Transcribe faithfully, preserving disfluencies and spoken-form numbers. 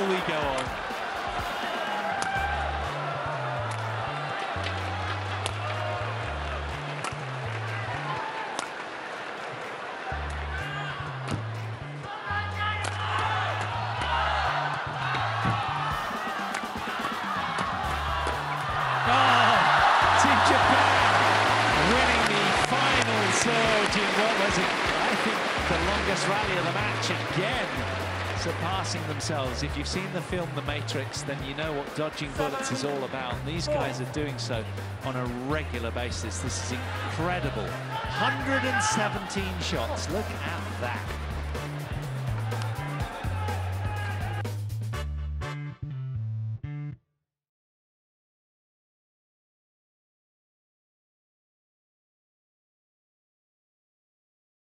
will we go on? Rally of the match again, surpassing themselves. If you've seen the film The Matrix, then you know what dodging bullets is all about. And these guys are doing so on a regular basis. This is incredible. one hundred seventeen shots. Look at that.